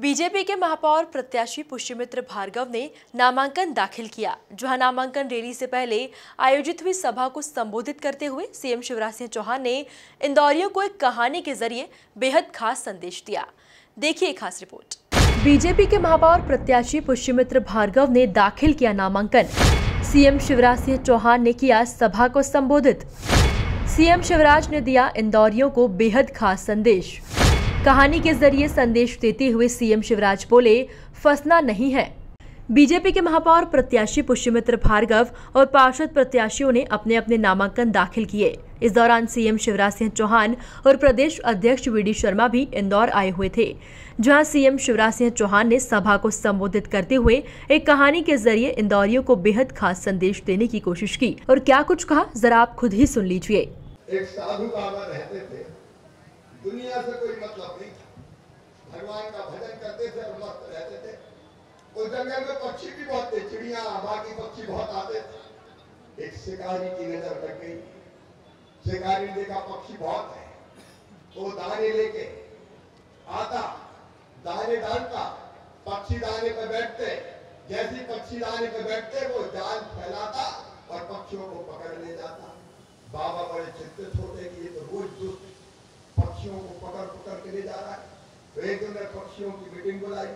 BJP के महापौर प्रत्याशी पुष्यमित्र भार्गव ने नामांकन दाखिल किया, जहां नामांकन रैली से पहले आयोजित हुई सभा को संबोधित करते हुए सीएम शिवराज सिंह चौहान ने इंदौरियों को एक कहानी के जरिए बेहद खास संदेश दिया। देखिए खास रिपोर्ट। बीजेपी के महापौर प्रत्याशी पुष्यमित्र भार्गव ने दाखिल किया नामांकन। सीएम शिवराज सिंह चौहान ने किया सभा को संबोधित। सीएम शिवराज ने दिया इंदौरियों को बेहद खास संदेश। कहानी के जरिए संदेश देते हुए सीएम शिवराज बोले, फंसना नहीं है। बीजेपी के महापौर प्रत्याशी पुष्यमित्र भार्गव और पार्षद प्रत्याशियों ने अपने अपने नामांकन दाखिल किए। इस दौरान सीएम शिवराज सिंह चौहान और प्रदेश अध्यक्ष वीडी शर्मा भी इंदौर आए हुए थे, जहां सीएम शिवराज सिंह चौहान ने सभा को संबोधित करते हुए एक कहानी के जरिए इंदौरियों को बेहद खास संदेश देने की कोशिश की। और क्या कुछ कहा, जरा आप खुद ही सुन लीजिए। दुनिया से कोई मतलब नहीं था, भगवान का भजन करते थे और मस्त रहते थे। उस जंगल में पक्षी भी बहुत थे, चिड़िया बाकी पक्षी बहुत आते थे। एक शिकारी की नजर लग गई, शिकारी ने देखा पक्षी बहुत है, वो दाने लेके आता, दाने डालता, पक्षी दाने पे बैठते। जैसे पक्षी दाने पे बैठते वो जाल फैलाता और पक्षियों को पकड़ ले जाता। बाबा बड़े चिंतित होते कि ये तो रोज दुष्ट पक्षियों को पकड़ के ले जा रहा है। तो एक दिन मैं पक्षियों की मीटिंग बुलाई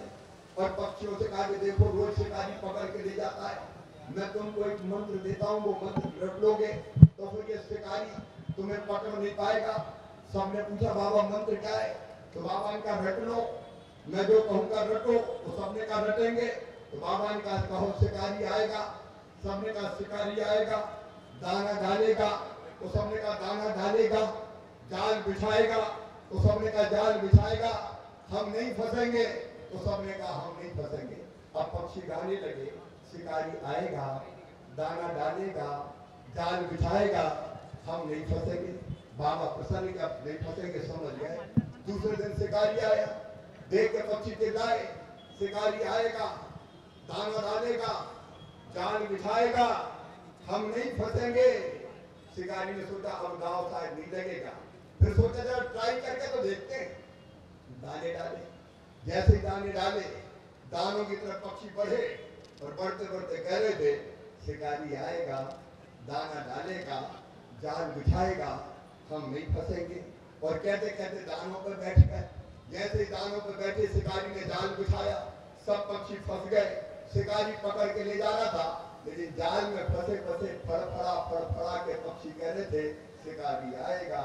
और पक्षियों से कहा कि देखो, रोज शिकारी पकड़ के ले जाता है, मैं तुमको एक मंत्र देता हूँ, वो मंत्र रट लोगे तो फिर ये शिकारी तुम्हें पकड़ नहीं पाएगा। सबने पूछा बाबा मंत्र क्या है, तो बाबा इनका रट लो, मैं जो कहूँगा रटो। तो सबने कहा रटेंगे, तो बाबा इनका कहो शिकारी आएगा, सबने कहा शिकारी आएगा, दाना डालेगा, तो सबने कहा दाना डालेगा, जाल बिछाएगा, तो सबने कहा जाल बिछाएगा, हम नहीं फंसेंगे, तो सबने कहा हम नहीं फंसेंगे। अब पक्षी गाने लगे, शिकारी आएगा, दाना डालेगा, जाल बिछाएगा, हम नहीं फंसेंगे। बाबा प्रसन्न का नहीं फंसेंगे समझ गए। दूसरे दिन शिकारी आया, देख के पक्षी चिल्लाए, शिकारी आएगा, दाना डालेगा, जाल बिछाएगा, हम नहीं फंसेंगे। शिकारी ने सोचा अब गाँव शायद नहीं लगेगा, फिर सोचा जरा ट्राई करके तो देखते हैं। दाने डाले, जैसे दाने डाले, दानों की तरफ पक्षी बढ़े और बढ़ते बढ़ते कह रहे थे शिकारी आएगा, दाना डालेगा, जाल बिछाएगा, हम नहीं फंसेंगे। और कहते कहते दानों पर बैठ गए। जैसे दानों पर बैठे शिकारी ने जाल बिछाया, सब पक्षी फंस गए। शिकारी पकड़ के ले जा रहा था, लेकिन जाल में फंसे फंसे फड़फड़ा के पक्षी कह रहे थे शिकारी आएगा,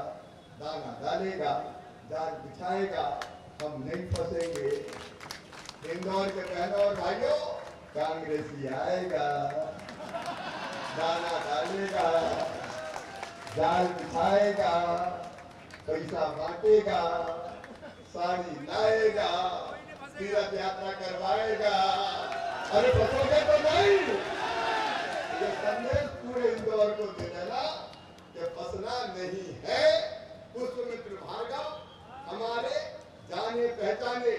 दाना डालेगा, जाल बिछाएगा, हम नहीं फंसेंगे। इंदौर के बहनों और भाइयों, कांग्रेसी आएगा, दाना डालेगा, जाल बिछाएगा, पैसा बांटेगा, साड़ी लाएगा, तीर्थ यात्रा करवाएगा, अरे फंसोगे तो नहीं। ये संदेश पूरे इंदौर को दे देना कि फंसना नहीं है। पुष्यमित्र भार्गव हमारे जाने पहचाने,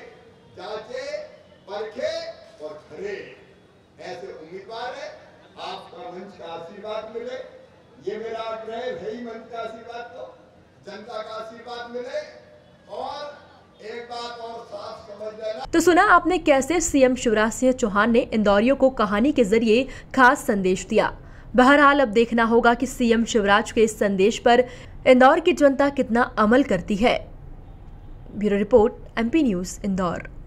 जांचे परखे और खरे ऐसे उम्मीदवार है। आपका मंच का आशीर्वाद मिले, ये मेरा आग्रह है। मंच का आशीर्वाद तो जनता का आशीर्वाद मिले। और एक बात और साफ समझ लेना। तो सुना आपने कैसे सीएम शिवराज सिंह चौहान ने इंदौरियों को कहानी के जरिए खास संदेश दिया। बहरहाल अब देखना होगा कि सीएम शिवराज के इस संदेश पर इंदौर की जनता कितना अमल करती है। Bureau report, MP news Indore.